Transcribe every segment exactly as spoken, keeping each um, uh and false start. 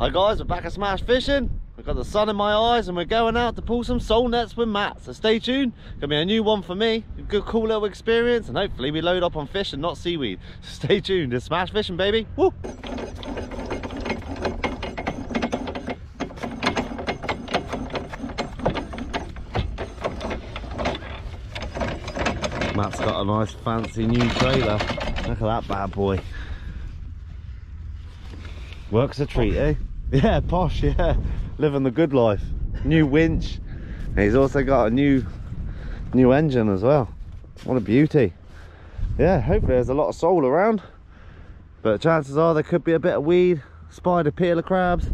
Hi guys, we're back at Smash Fishing. I've got the sun in my eyes and we're going out to pull some sole nets with Matt. So stay tuned, gonna be a new one for me. A good cool little experience and hopefully we load up on fish and not seaweed. So stay tuned, it's Smash Fishing baby. Woo! Matt's got a nice fancy new trailer. Look at that bad boy. Works a treat, eh? Yeah, posh, yeah. Living the good life. New winch. And he's also got a new new engine as well. What a beauty. Yeah, hopefully there's a lot of sole around. But chances are there could be a bit of weed, spider peeler crabs,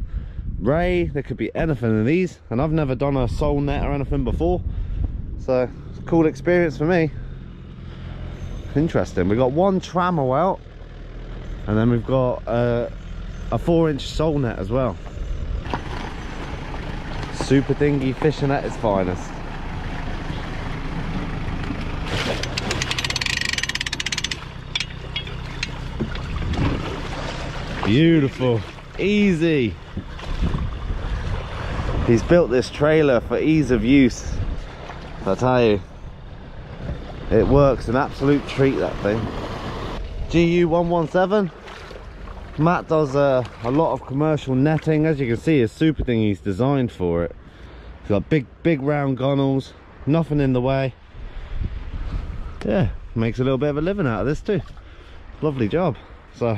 ray, there could be anything in these. And I've never done a sole net or anything before. So, it's a cool experience for me. Interesting. We've got one trammel out. And then we've got... Uh, a four inch sole net as well. Super dingy fishing at its finest. Beautiful, easy. He's built this trailer for ease of use. I tell you, it works an absolute treat, that thing. G U one one seven. Matt does uh, a lot of commercial netting. As you can see, his super thing, he's designed for it. He's got big, big round gunnels, nothing in the way. Yeah, makes a little bit of a living out of this too. Lovely job. So,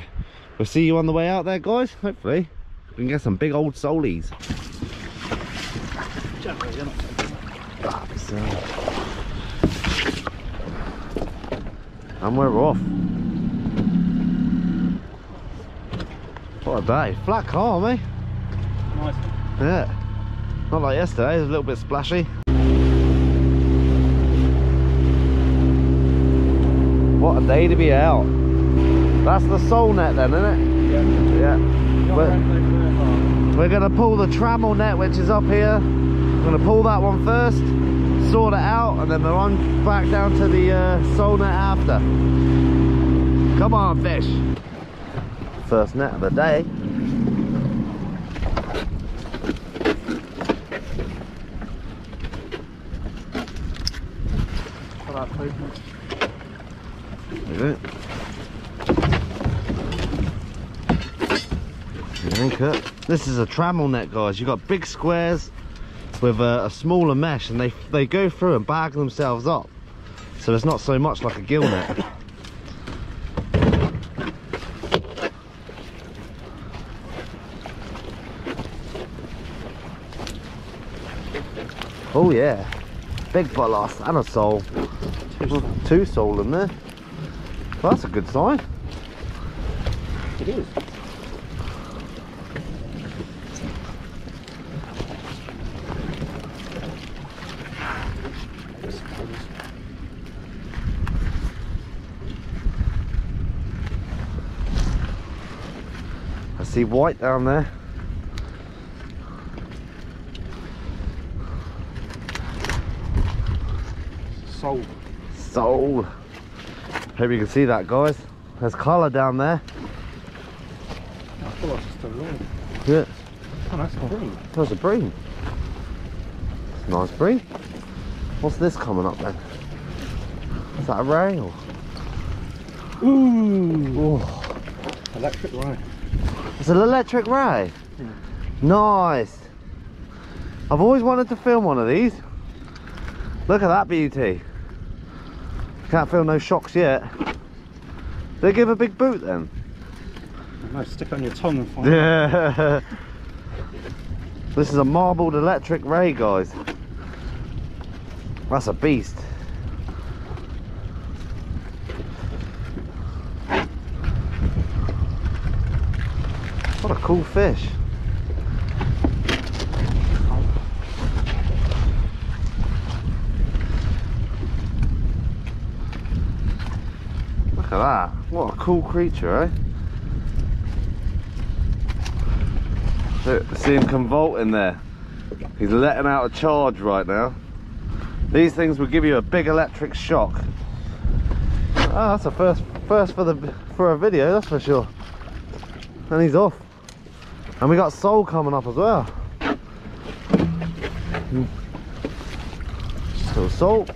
we'll see you on the way out there, guys. Hopefully, we can get some big old soleies. And we're off. What a day. Flat calm, eh? Nice. Yeah. Not like yesterday, it was a little bit splashy. What a day to be out. That's the sole net then, isn't it? Yeah. Yeah. We're, we're going to pull the trammel net, which is up here. We're going to pull that one first, sort it out, and then we're on back down to the uh, sole net after. Come on, fish. First net of the day. There you go. Anchor. This is a trammel net, guys. You've got big squares with a, a smaller mesh, and they they go through and bag themselves up. So it's not so much like a gill net. Oh yeah, big ballast and a sole. Two, two sole in there. Well, that's a good sign. It is. I see white down there. Sole. Sole. Hope you can see that, guys. There's colour down there. I thought that's just a line. Yeah. Oh, that's a bream. That's a bream. That's a nice bream. What's this coming up then? Is that a ray or? Ooh. Oh. Electric ray. It's an electric ray. Yeah. Nice. I've always wanted to film one of these. Look at that beauty. Can't feel no shocks yet. They give a big boot then. No, stick on your tongue and find yeah. This is a marbled electric ray, guys. That's a beast. What a cool fish. Look at that, what a cool creature, eh? Look, see him convulse in there. He's letting out a charge right now. These things will give you a big electric shock. Oh, that's a first first for the for a video, that's for sure. And he's off. And we got sole coming up as well. So sole.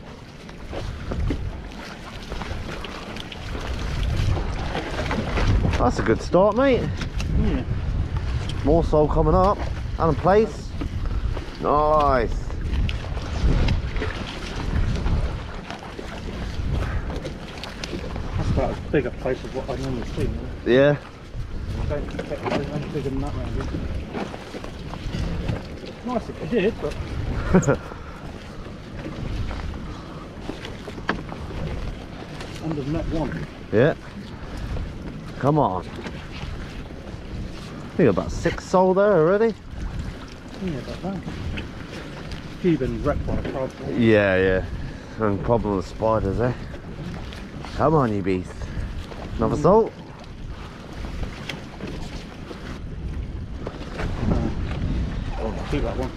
That's a good start, mate. Yeah. More sole coming up. And a Plaice. Nice. That's about as big a Plaice as what I normally see. Man. Yeah. I don't expect it to be any bigger than that round, isn't it? It's nice if it did, but... Under the net one. Yeah. Come on. I think about six sole there already. Yeah, about that. You've been wrecked by a crab. Yeah, yeah. And problem with spiders, eh? Come on, you beast. Another mm. sole. Uh, oh, keep that one.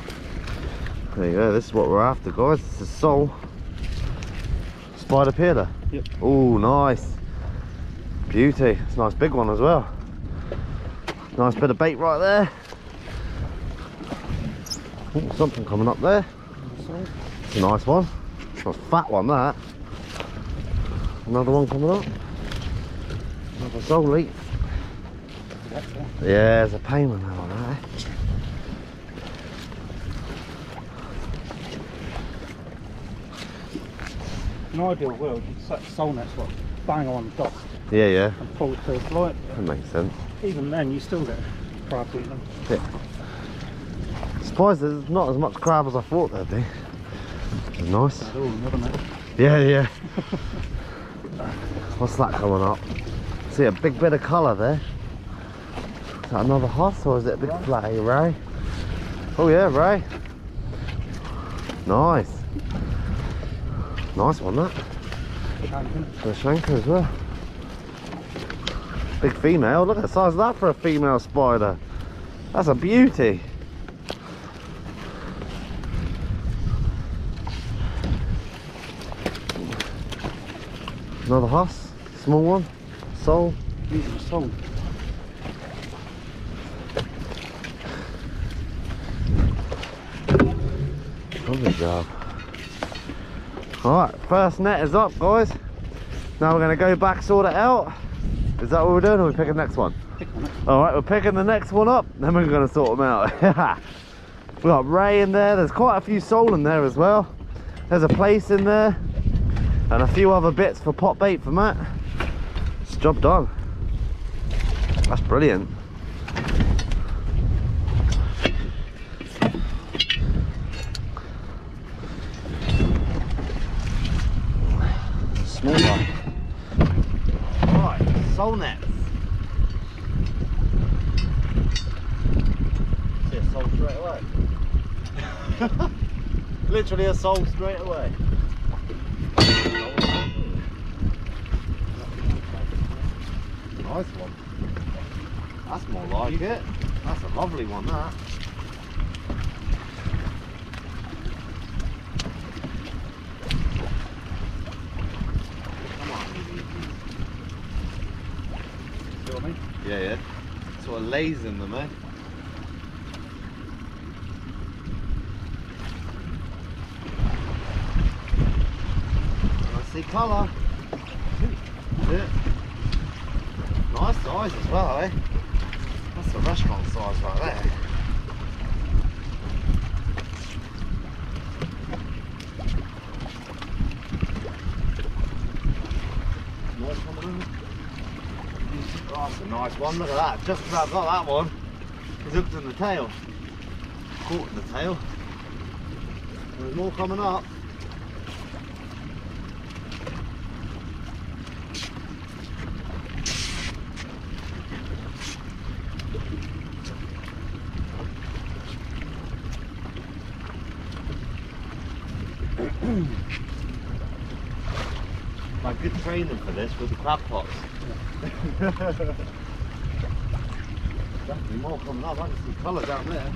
There you go. This is what we're after, guys. It's a sole. Spider peeler. Yep. Oh, nice. Beauty. It's a nice big one as well. Nice bit of bait right there. Ooh, something coming up there. It's a nice one. It's a fat one, that. Another one coming up. Another sole leak. Yeah, there's a pain on that one, eh? In an ideal world, you'd set sole nets like bang on dust. Yeah, yeah. And pull it to its light. That makes sense. Even then, you still get crab eating them. Yeah. Surprised there's not as much crab as I thought there'd be. Nice. They're all in, haven't they? Yeah, yeah. What's that coming up? See a big bit of colour there. Is that another hoss or is it a big play, Ray? Oh yeah, Ray. Nice. Nice one, that. Shanker. The shanker as well. Big female. Look at the size of that for a female spider. That's a beauty. Another hoss, small one, sole. Beautiful sole. Lovely job. Alright, first net is up, guys. Now we're going to go back, sort it out. Is that what we're doing, or are we picking the next one? Alright, we're picking the next one up, then we're going to sort them out. We've got Ray in there, there's quite a few sole in there as well. There's a Plaice in there. And a few other bits for pot bait for Matt. It's job done. That's brilliant. Small one. Alright, sole nets. See a sole straight away. Literally a sole straight away. Nice one. That's more like it. That's a lovely one, that. Come on, you see what I mean? Yeah, yeah. Sort of lays in them, eh? I see colour. That's it. Nice size as well, eh? That's a restaurant size right there. Nice one. Oh, that's a nice one. Look at that. Just about got that one. He's hooked in the tail. Caught in the tail. There's more coming up. My good training for this with the crab pots. Yeah. Definitely more coming up. I can see colour down there.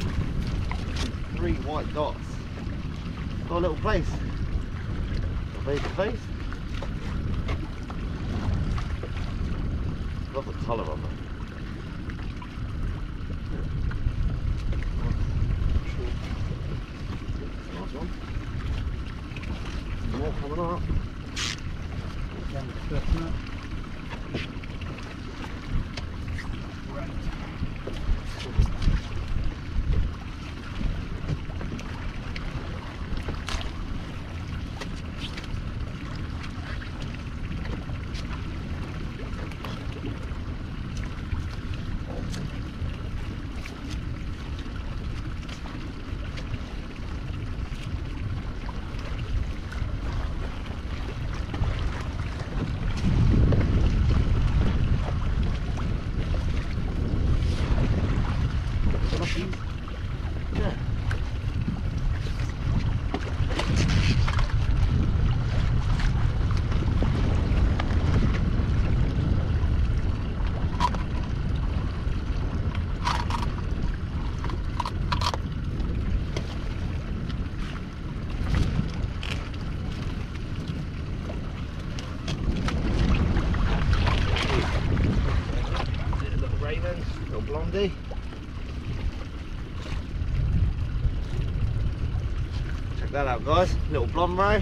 Three white dots. Got a little Plaice. A baby Plaice. Love the colour of it. one. More coming up. Down the cliff now. Right. Blondie. Check that out, guys. Little blonde ray.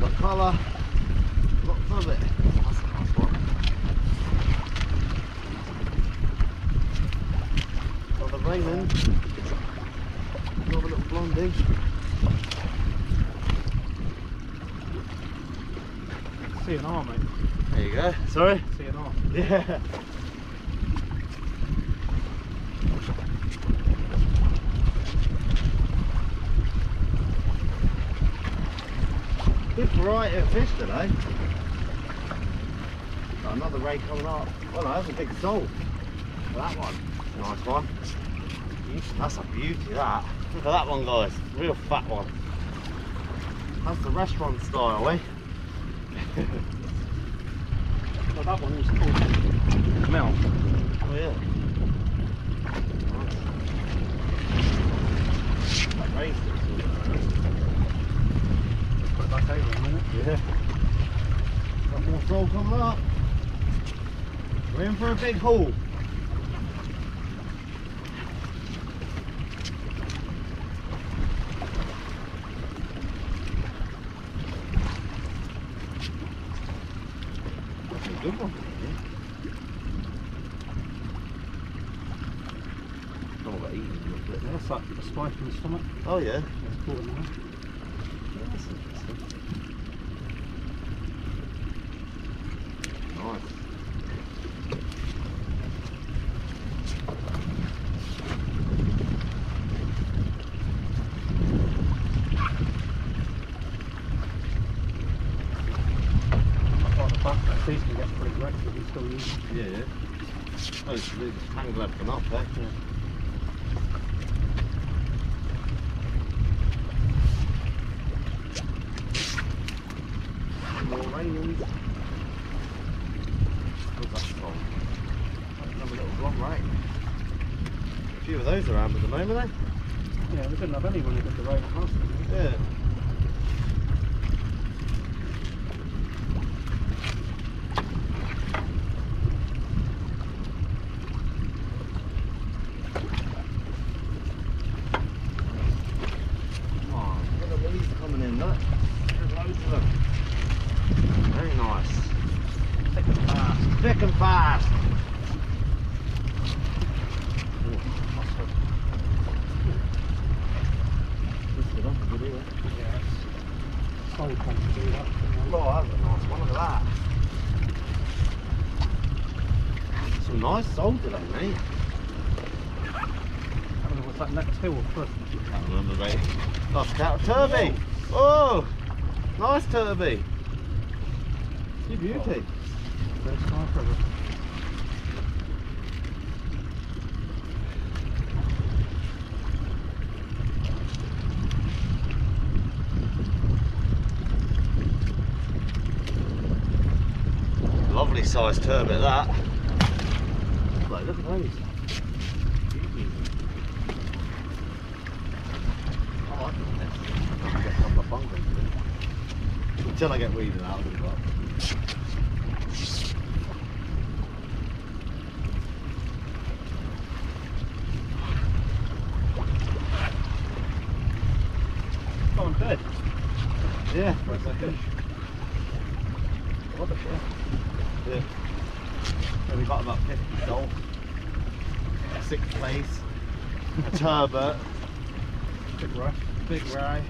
Got colour. Lots of it. That's a nice one. Got the Raymond. Got a little blondie. See an arm, mate. There you go. Sorry? See an arm. Yeah. Good variety of fish today. Got another ray coming up. Well, no, that's a big salt. That one. Nice one. That's a beauty, that. Look at that one, guys. Real fat one. That's the restaurant style, eh? Well, that one was called Mel. Oh yeah. Nice. That rain's still right? Put it back over in a minute. Yeah. Got more salt coming up. We're in for a big haul. Good one. Yeah. Oh, that eating a little bit there. That's like a spike in the stomach. Oh, yeah. Yeah, it's caught in there. Yeah, that's interesting. These can get pretty wrecked, but we still use them. Yeah, yeah. Oh, it's really tangled up and up there. Yeah. More rainings. Oh, that's strong. Another little block, right? A few of those around at the moment, eh? Yeah, we didn't have any when we did the rain past them. Yeah. Thick and fast. Oh, that's a nice one, look at that. Some nice salt today, mate. I don't know what's that next hill or foot. I can't remember, mate. That's cat turby. Oh, nice turby. You beauty. Oh. First time ever. Lovely sized turbot that. Look, look at those. I like them there. I get on my bungle. Until I get weeded out of the box. Good. Yeah. Where's my fish? What the fish? Yeah. So we got about fifty salt, a sick Plaice, a turbot, big rye, big rye.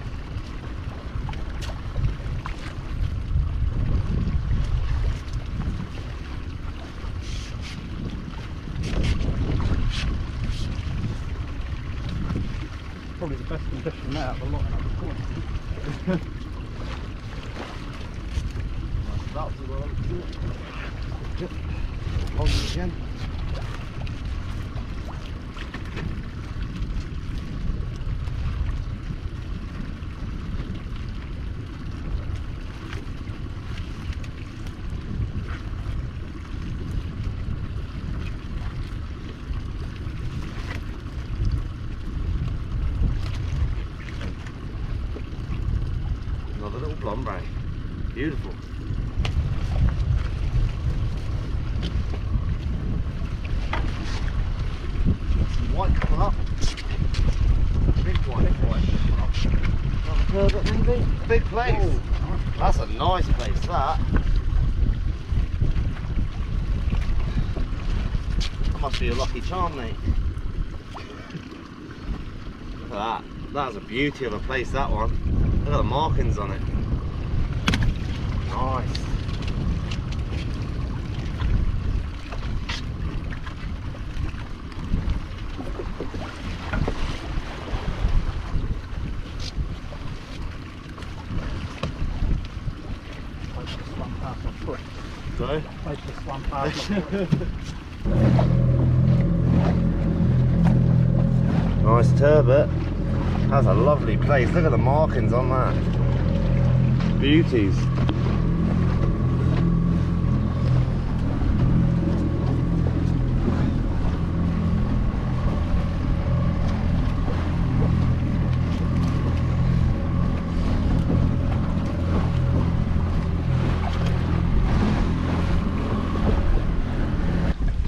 Probably the best condition there, but not enough quantity. That's the one. Yep. Hold it again. Blonde ray. Beautiful. Got some white coming up. Big white, big white. Another turbot maybe? Big Plaice. Ooh, that's a nice Plaice, that. That must be a lucky charm, mate. Look at that. That's a beauty of a Plaice, that one. Look at the markings on it. Nice. Place the swamp past my foot. Sorry? Place the swamp past my foot. Nice turbot. That's a lovely Plaice. Look at the markings on that. Beauties.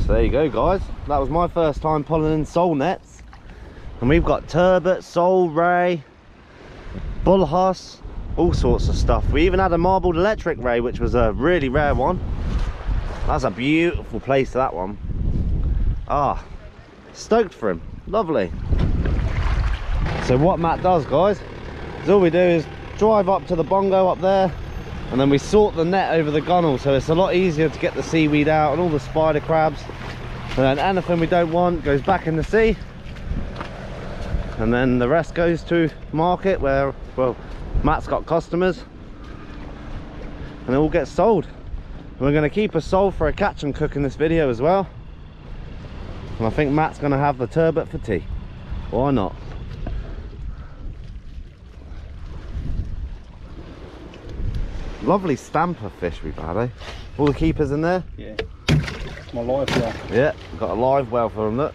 There you go, guys, that was my first time pulling in sole nets, and we've got turbot, sole, ray, bullhuss, all sorts of stuff. We even had a marbled electric ray, which was a really rare one. That's a beautiful Plaice, that one. Ah, stoked for him. Lovely. So what Matt does, guys, is all we do is drive up to the bongo up there, and then we sort the net over the gunnel, so it's a lot easier to get the seaweed out and all the spider crabs, and then anything we don't want goes back in the sea, and then the rest goes to market where, well, Matt's got customers, and it all gets sold. And we're going to keep a sole for a catch and cook in this video as well, and I think Matt's going to have the turbot for tea. Why not? Lovely stamper fish we've had, eh? All the keepers in there? Yeah. It's my live well. Yeah, we've got a live well for them, look.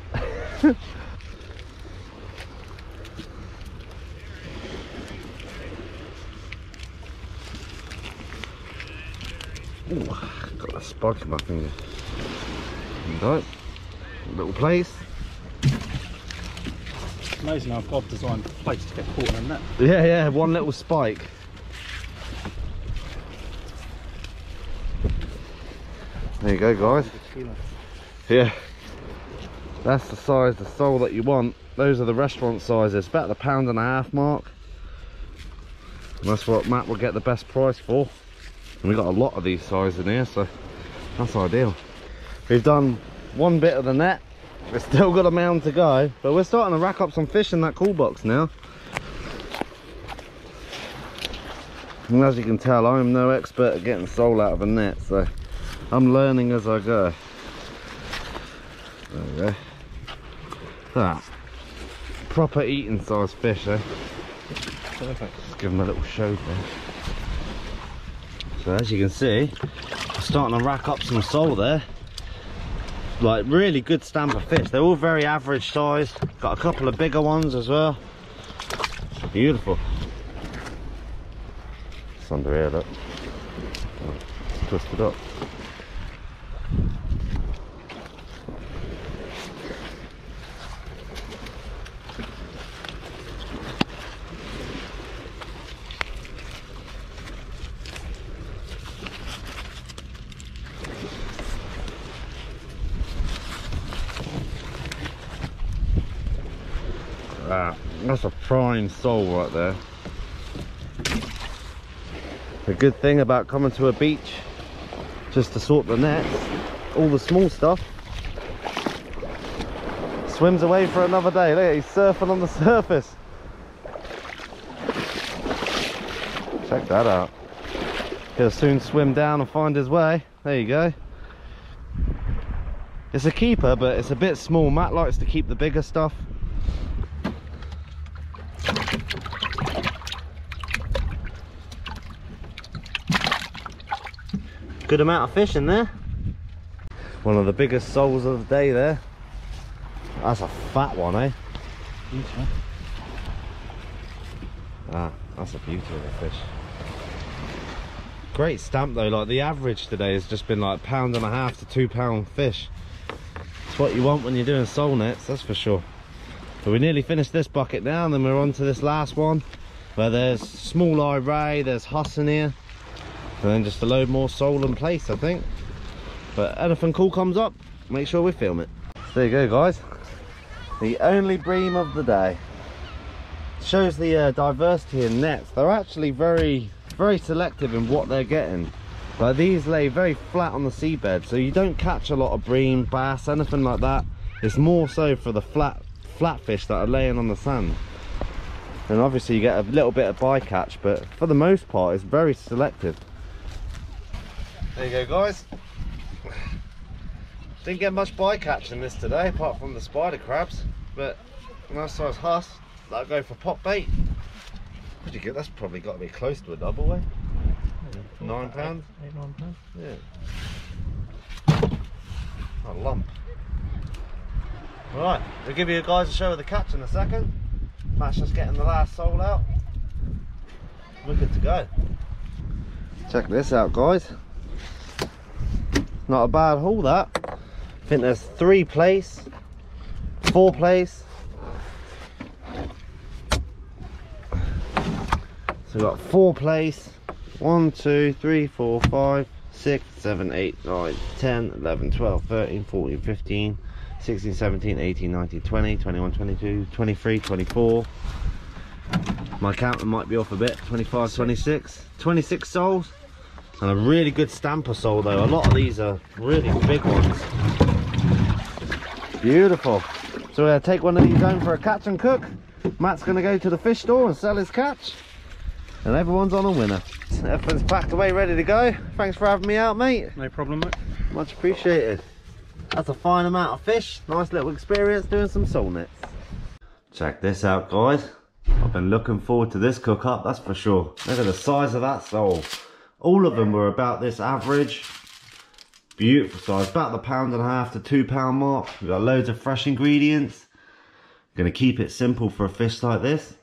Ooh, got a spike in my finger. Right. Little Plaice. It's amazing how God designed Plaice to get caught in a net. Yeah, yeah, one little spike. There you go, guys. Yeah, that's the size, the sole that you want. Those are the restaurant sizes, about the pound and a half mark. And that's what Matt will get the best price for. And we got a lot of these sizes in here, so that's ideal. We've done one bit of the net. We've still got a mound to go, but we're starting to rack up some fish in that cool box now. And as you can tell, I'm no expert at getting sole out of a net, so I'm learning as I go. There we go. That. Proper eating size fish, eh? Perfect. Just give them a little show there. So as you can see, I'm starting to rack up some sole there. Like really good stamper fish. They're all very average sized. Got a couple of bigger ones as well. Beautiful. It's under here, look. It's twisted up. that. That's a prime sole right there. The good thing about coming to a beach, just to sort the nets, all the small stuff swims away for another day. Look, he's surfing on the surface. Check that out. He'll soon swim down and find his way. There you go. It's a keeper, but it's a bit small. Matt likes to keep the bigger stuff. Good amount of fish in there. One of the biggest soles of the day there. That's a fat one, eh? Beautiful. Ah, that's a beautiful fish. Great stamp though. Like, the average today has just been like pound and a half to two pound fish. It's what you want when you're doing sole nets, that's for sure. But we nearly finished this bucket now, and then we're on to this last one where there's small eye ray, there's huss in here, and then just a load more sole and plaice, I think. But anything cool comes up, make sure we film it. There you go, guys. The only bream of the day. Shows the uh, diversity in nets. They're actually very, very selective in what they're getting. Like, these lay very flat on the seabed, so you don't catch a lot of bream, bass, anything like that. It's more so for the flat, flat fish that are laying on the sand. And obviously you get a little bit of bycatch, but for the most part, it's very selective. There you go, guys. Didn't get much bycatch in this today, apart from the spider crabs, but nice size huss. That'll go for pop bait. What'd you get? That's probably got to be close to a double, way. Eh? Nine pounds? Eight, eight, nine pounds. Yeah. A lump. Alright, we'll give you guys a show of the catch in a second. Matt's just getting the last sole out. We're good to go. Check this out, guys. Not a bad haul, that. I think there's three plaice, four plaice. So we've got four plaice. One, two, three, four, five, six, seven, eight, nine, ten, eleven, twelve, thirteen, fourteen, fifteen, sixteen, seventeen, eighteen, nineteen, twenty, twenty-one, twenty-two, twenty-three, twenty-four. My counting might be off a bit. twenty-five, twenty-six. twenty-six soles. And a really good stamper sole though. A lot of these are really big ones. Beautiful. So we're going to take one of these home for a catch and cook. Matt's going to go to the fish store and sell his catch. And everyone's on a winner. Everything's packed away, ready to go. Thanks for having me out, mate. No problem, mate. Much appreciated. That's a fine amount of fish. Nice little experience doing some sole nets. Check this out, guys. I've been looking forward to this cook up, that's for sure. Look at the size of that sole. All of them were about this average. Beautiful size, about the pound and a half to two pound mark. We've got loads of fresh ingredients. We're gonna keep it simple for a fish like this.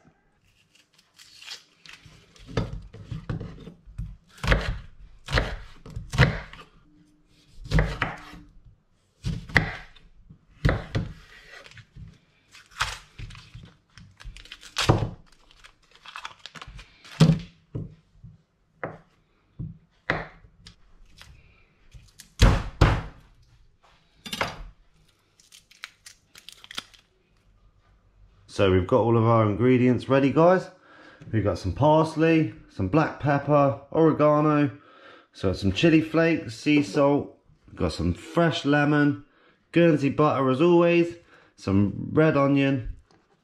So we've got all of our ingredients ready, guys. We've got some parsley, some black pepper, oregano, so some chili flakes, sea salt, we've got some fresh lemon, Guernsey butter as always, some red onion,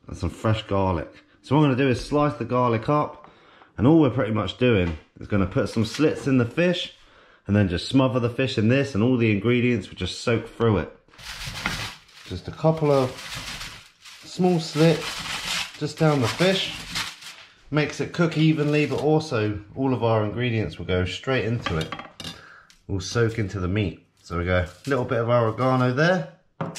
and some fresh garlic. So what I'm gonna do is slice the garlic up, and all we're pretty much doing is gonna put some slits in the fish, and then just smother the fish in this, and all the ingredients will just soak through it. Just a couple of small slit just down the fish, makes it cook evenly, but also all of our ingredients will go straight into it, will soak into the meat. So we go a little bit of oregano there, and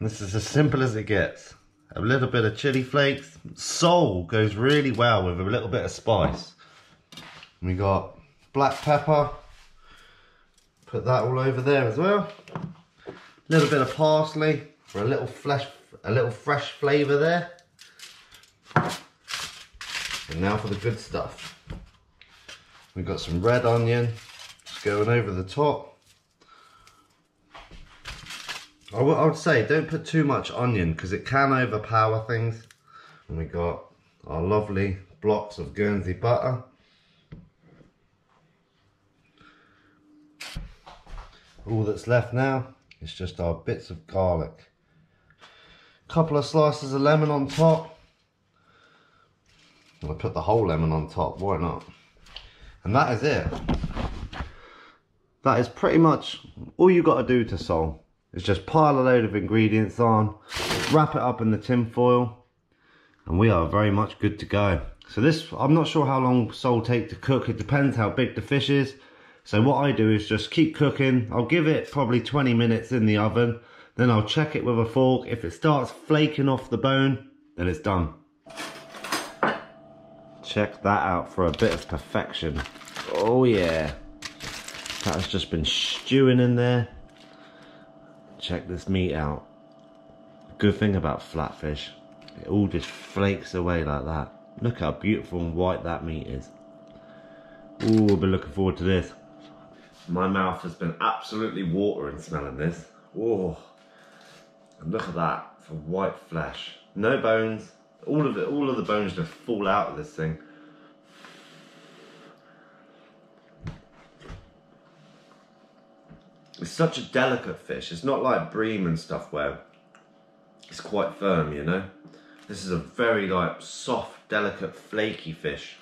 this is as simple as it gets. A little bit of chili flakes. Sole goes really well with a little bit of spice. We got black pepper, put that all over there as well. A little bit of parsley for a little flesh a little fresh flavour there. And now for the good stuff. We've got some red onion just going over the top. I, I would say don't put too much onion because it can overpower things. And we got our lovely blocks of Guernsey butter. All that's left now is just our bits of garlic. Couple of slices of lemon on top. Well, I put the whole lemon on top, why not? And that is it. That is pretty much all you got to do to sole. Is just pile a load of ingredients on, wrap it up in the tin foil, and we are very much good to go. So this, I'm not sure how long sole take to cook. It depends how big the fish is. So what I do is just keep cooking. I'll give it probably twenty minutes in the oven. Then I'll check it with a fork. If it starts flaking off the bone, then it's done. Check that out for a bit of perfection. Oh yeah. That has just been stewing in there. Check this meat out. Good thing about flatfish, it all just flakes away like that. Look how beautiful and white that meat is. Ooh, I've been looking forward to this. My mouth has been absolutely watering smelling this. Whoa. And look at that for white flesh. No bones. All of it, all of the bones just fall out of this thing. It's such a delicate fish. It's not like bream and stuff where it's quite firm, you know. This is a very like soft, delicate, flaky fish.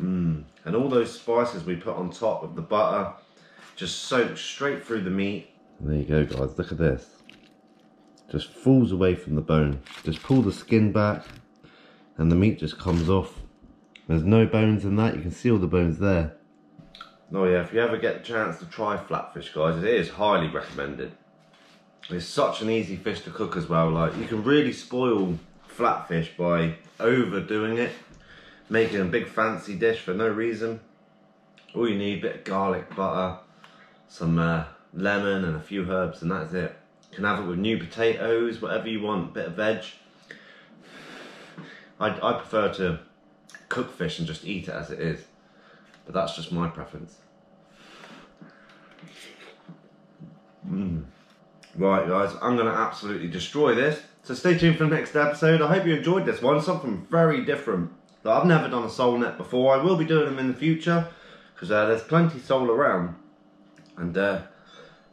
Mmm. And all those spices we put on top of the butter just soak straight through the meat. There you go, guys. Look at this. Just falls away from the bone. Just pull the skin back and the meat just comes off. There's no bones in that. You can see all the bones there. Oh yeah, if you ever get the chance to try flatfish, guys, it is highly recommended. It's such an easy fish to cook as well. Like, you can really spoil flatfish by overdoing it, making a big fancy dish for no reason. All you need, a bit of garlic butter, some uh, lemon and a few herbs, and that's it. You can have it with new potatoes, whatever you want, a bit of veg. I, I prefer to cook fish and just eat it as it is. But that's just my preference. Mm. Right guys, I'm going to absolutely destroy this. So stay tuned for the next episode. I hope you enjoyed this one. Something very different. I've never done a sole net before. I will be doing them in the future. Because uh, there's plenty of sole around. And uh,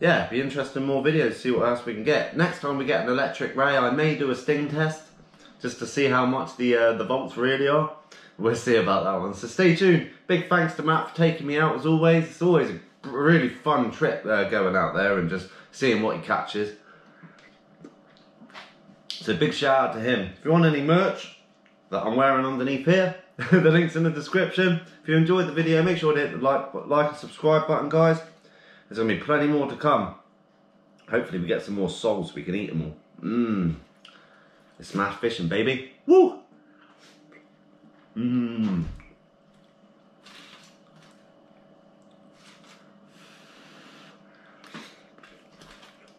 yeah, be interested in more videos. See what else we can get. Next time we get an electric ray, I may do a sting test. Just to see how much the, uh, the volts really are. We'll see about that one. So stay tuned. Big thanks to Matt for taking me out as always. It's always a really fun trip uh, going out there and just seeing what he catches. So big shout out to him. If you want any merch that I'm wearing underneath here, the link's in the description. If you enjoyed the video, make sure to hit the like, like and subscribe button, guys. There's going to be plenty more to come. Hopefully we get some more soles so we can eat them all. Mmm. It's Smash Fishing, baby. Woo! Mmm.